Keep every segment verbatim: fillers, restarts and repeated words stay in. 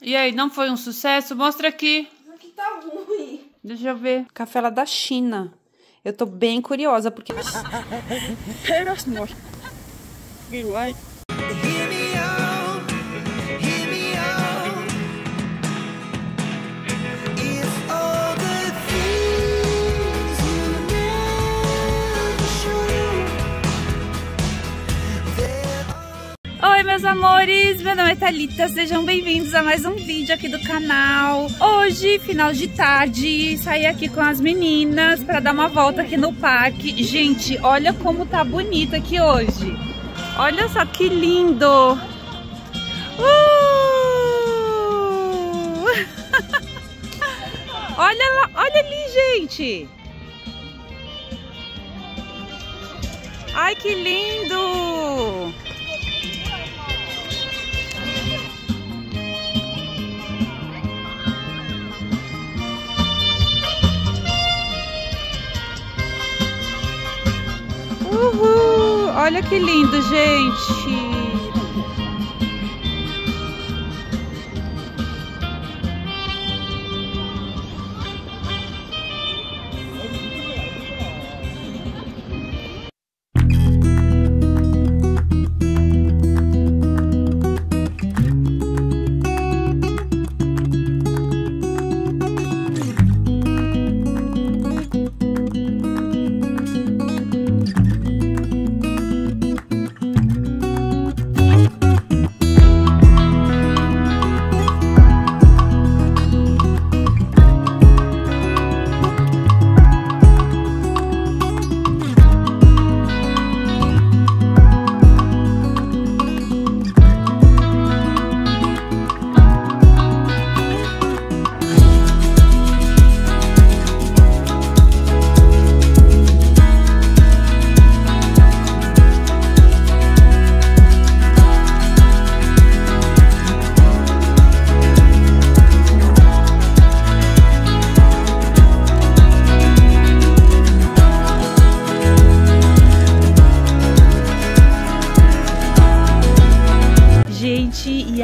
E aí, não foi um sucesso? Mostra aqui. Isso aqui tá ruim. Deixa eu ver. Café lá da China. Eu tô bem curiosa, porque... Oi, meus amores, meu nome é Thalita, sejam bem-vindos a mais um vídeo aqui do canal. Hoje, final de tarde, saí aqui com as meninas para dar uma volta aqui no parque. Gente, olha como tá bonito aqui hoje. Olha só que lindo. Uh! Olha lá, olha ali, gente. Ai, que lindo. Uhul! Olha que lindo, gente!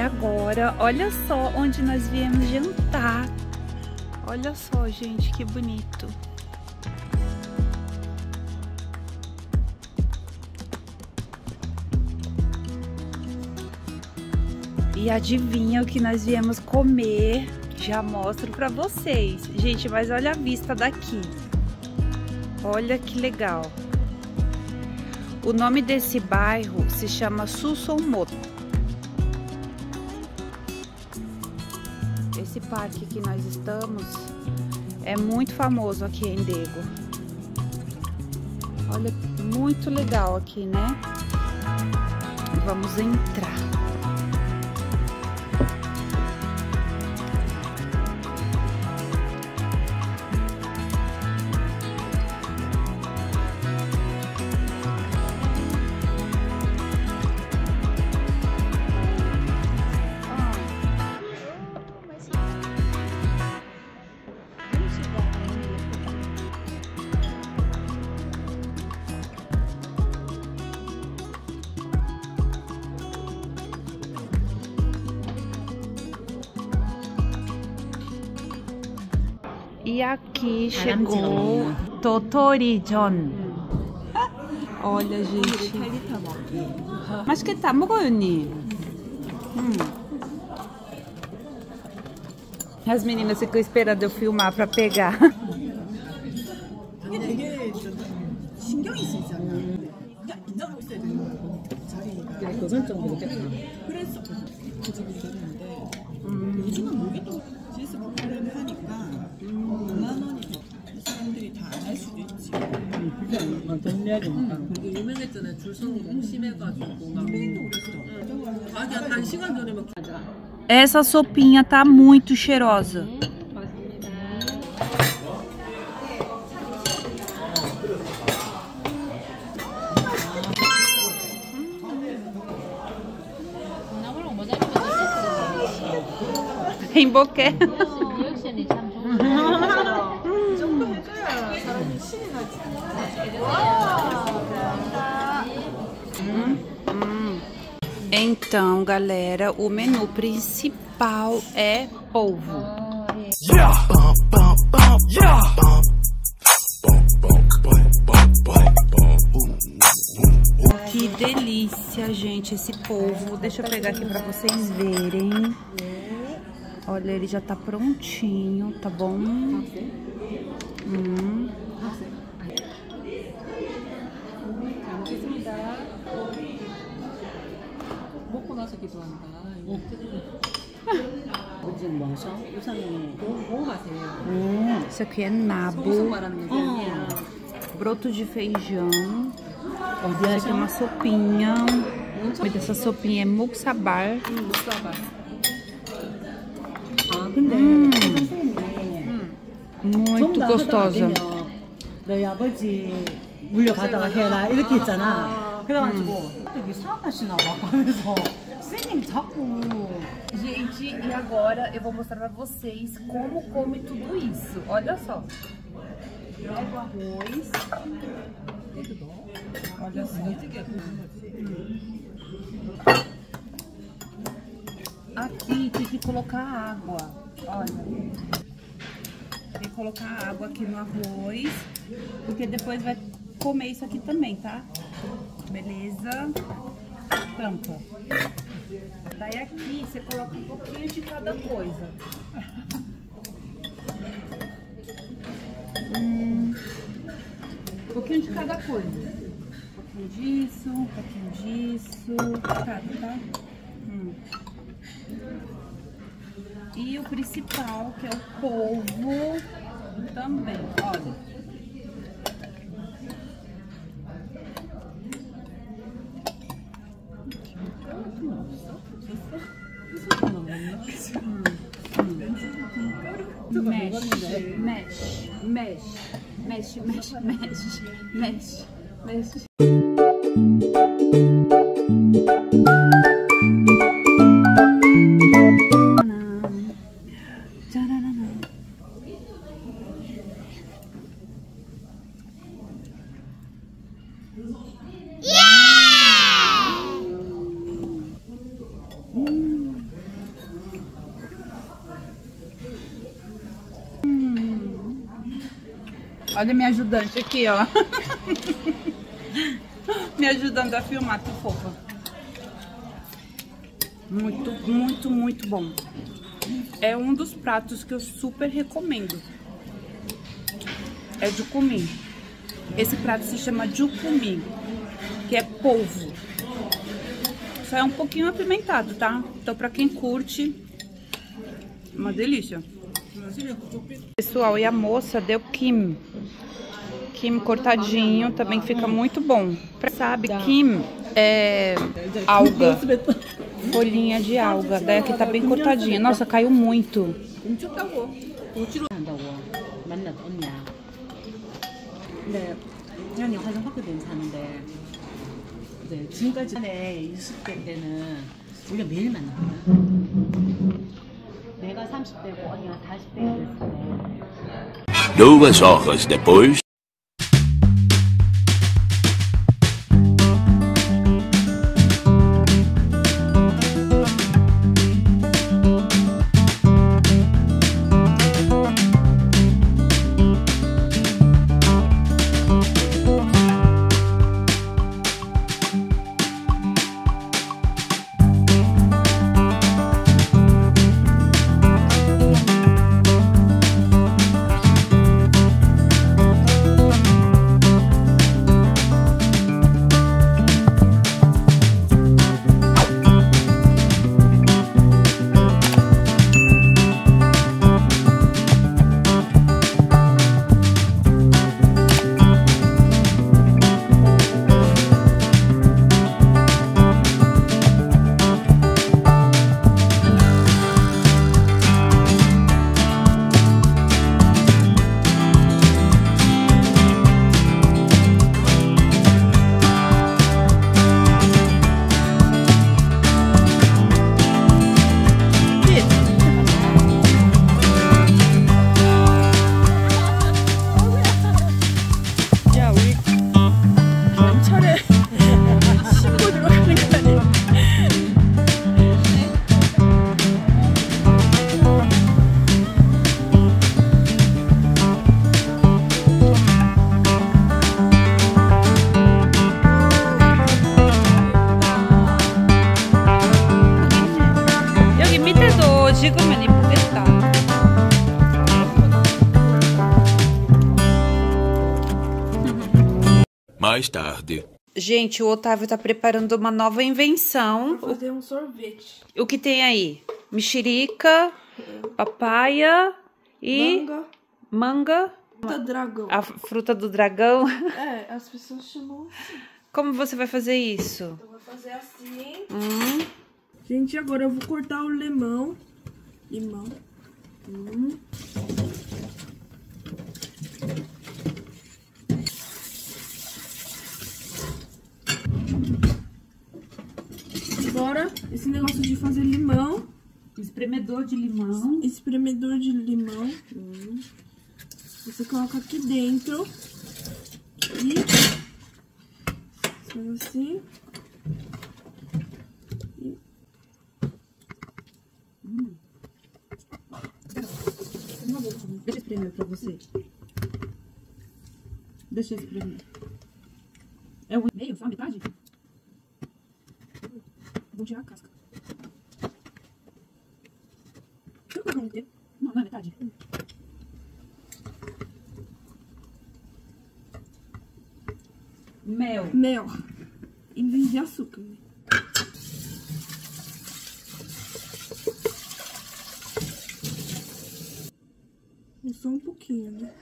Agora, olha só onde nós viemos jantar. Olha só, gente, que bonito. E adivinha o que nós viemos comer? Já mostro pra vocês. Gente, mas olha a vista daqui. Olha que legal. O nome desse bairro se chama Susson Moto. Esse parque que nós estamos é muito famoso aqui em Dego. Olha, muito legal aqui, né? Vamos entrar. E aqui chegou Totori John. Olha, gente. Mas que tá mogoni? As meninas ficam esperando eu filmar para pegar. Essa sopinha tá muito cheirosa. Tem boquê. Então, galera, o menu principal é polvo. Yeah! Yeah! Que delícia, gente, esse polvo. Deixa eu pegar aqui pra vocês verem. Olha, ele já tá prontinho, tá bom? Hum. Isso aqui é nabo, oh. Broto de feijão, isso aqui é uma sopinha, essa sopinha é muksabar. Hum, muito gostosa. Hum. Gente, e agora eu vou mostrar pra vocês como come tudo isso. Olha só. Joga o arroz. Olha só. Aqui tem que colocar água. Olha. Tem que colocar água aqui no arroz, porque depois vai comer isso aqui também, tá? Beleza? Tampa. Daí aqui você coloca um pouquinho de cada coisa. Hum, um pouquinho de cada coisa. Um pouquinho disso, um pouquinho disso. Tá, tá? Hum. E o principal, que é o polvo, também. Olha. Mexe, mexe, mexe, mexe, mexe, mexe, mexe, mexe. Olha minha ajudante aqui, ó. Me ajudando a filmar, que fofa. Muito, muito, muito bom. É um dos pratos que eu super recomendo. É jukumi. Esse prato se chama jukumi, que é polvo. Só é um pouquinho apimentado, tá? Então pra quem curte, uma delícia. Pessoal, e a moça deu kim. Kim cortadinho também fica muito bom. Sabe, kim é alga, folhinha de alga. Daí aqui tá bem cortadinha. Nossa, caiu muito. Duas horas depois. mais tarde. Gente, o Otávio tá preparando uma nova invenção. Vou fazer um sorvete. O que tem aí? Mexerica, papaya e... Manga. Manga. Fruta do dragão. A fruta do dragão. É, as pessoas chamam assim. Como você vai fazer isso? Eu vou fazer assim. Hum. Gente, agora eu vou cortar o limão. Limão. Hum. Agora, esse negócio de fazer limão. Espremedor de limão. Espremedor de limão. Hum. Você coloca aqui dentro. E... faz assim. E... Hum. Deixa eu espremer pra você. Deixa eu espremer. É um e-mail? Só a metade? Vou tirar a casca. Deixa eu pegar um tempo. Não, não é metade. Mel. Mel. Em vez de açúcar. Né? Só um pouquinho, né?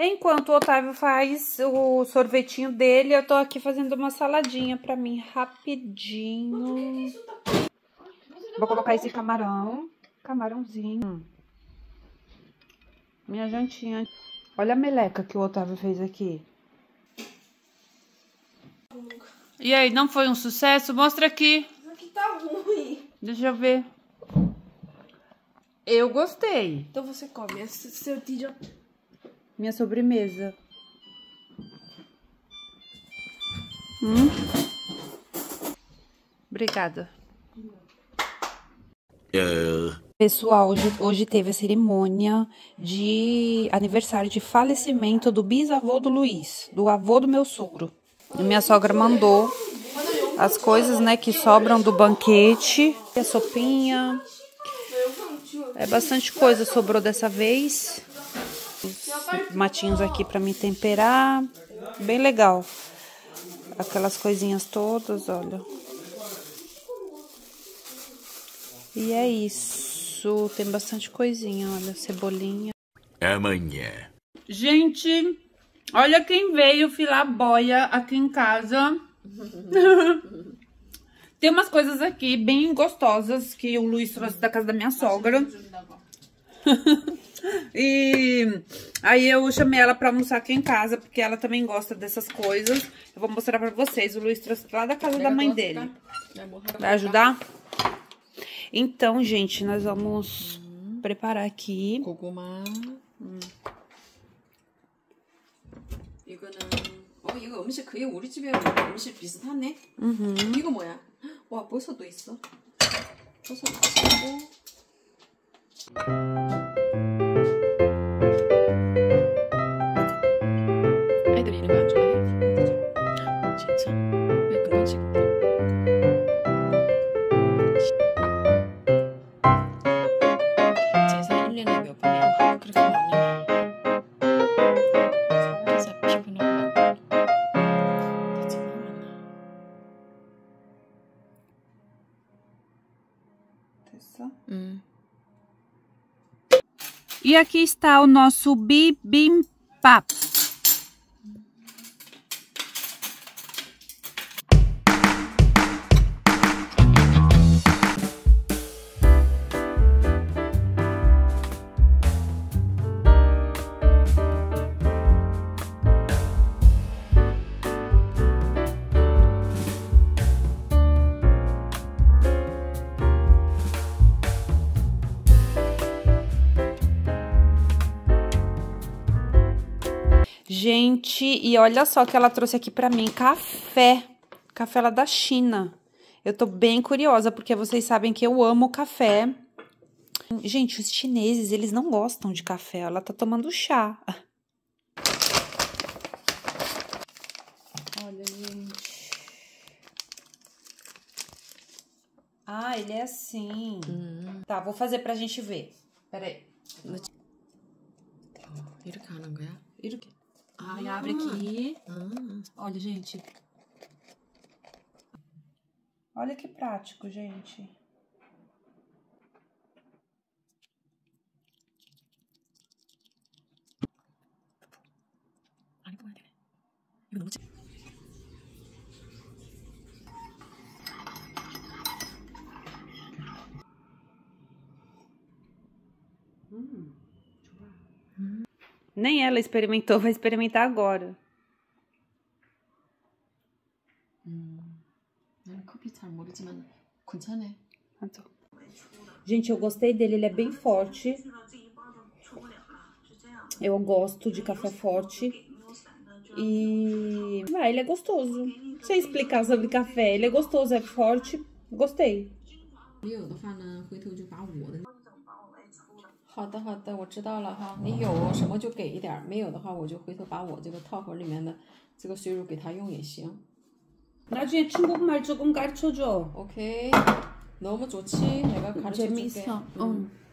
Enquanto o Otávio faz o sorvetinho dele, eu tô aqui fazendo uma saladinha pra mim, rapidinho. Vou colocar esse camarão, camarãozinho. Minha jantinha. Olha a meleca que o Otávio fez aqui. E aí, não foi um sucesso? Mostra aqui. Isso aqui tá ruim. Deixa eu ver. Eu gostei. Então você come. Esse seu tijolo. Minha sobremesa. Hum? Obrigada. Pessoal, hoje, hoje teve a cerimônia de aniversário de falecimento do bisavô do Luiz, do avô do meu sogro. E minha sogra mandou as coisas, né, que sobram do banquete. A sopinha. É bastante coisa sobrou dessa vez. Os matinhos aqui pra me temperar. Bem legal. Aquelas coisinhas todas, olha. E é isso. Tem bastante coisinha, olha. Cebolinha. Amanhã. Gente, olha quem veio filar boia aqui em casa. Tem umas coisas aqui bem gostosas que o Luiz trouxe da casa da minha sogra. E aí eu chamei ela pra almoçar aqui em casa, porque ela também gosta dessas coisas. Eu vou mostrar pra vocês. O Luiz trouxe lá da casa da mãe dele. Vai ajudar? Então, gente, nós vamos hum. preparar aqui. Cogumar. Hum. 이거는 어 이거 음식 그게 우리 집에 음식 비슷하네. 음. 이거 뭐야? 와, 버섯도 있어. 버섯도 있고. 애들이 이런 거 안 좋아해. 진짜. 왜 그런 거지? 제사 일 년에 몇 번이야? 그렇게 많이 해. Hum. E aqui está o nosso bibimbap. Gente, e olha só que ela trouxe aqui pra mim, café, café lá da China. Eu tô bem curiosa, porque vocês sabem que eu amo café. Gente, os chineses, eles não gostam de café, ela tá tomando chá. Olha, gente. Ah, ele é assim. Hum. Tá, vou fazer pra gente ver. Pera aí. 맞지? 어, 이렇게 하는 거야? 이렇게. 아, 야, aqui. Olha, gente. Olha que prático, gente. Hum, hum. Nem ela experimentou, vai experimentar agora. Hum. Gente, eu gostei dele, ele é bem forte. Eu gosto de café forte. E... Ah, ele é gostoso. Sem explicar sobre café, ele é gostoso, é forte. Gostei. 나중에 중국 말 조금 가르쳐줘. 오케이. 너무 좋지. 내가 가르쳐줄게. 재밌어. 응.